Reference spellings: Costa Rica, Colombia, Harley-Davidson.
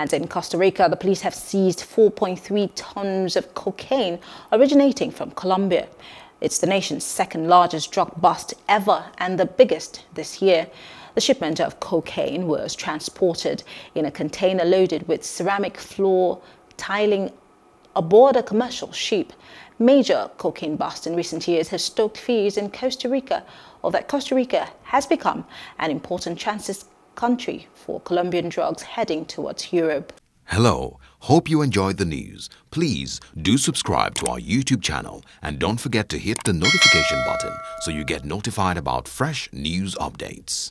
And in Costa Rica, the police have seized 4.3 tons of cocaine originating from Colombia. It's the nation's second largest drug bust ever and the biggest this year. The shipment of cocaine was transported in a container loaded with ceramic floor tiling aboard a commercial ship. Major cocaine busts in recent years has stoked fears in Costa Rica of that Costa Rica has become an important transit country for Colombian drugs heading towards Europe. Hello, hope you enjoyed the news. Please do subscribe to our YouTube channel and don't forget to hit the notification button so you get notified about fresh news updates.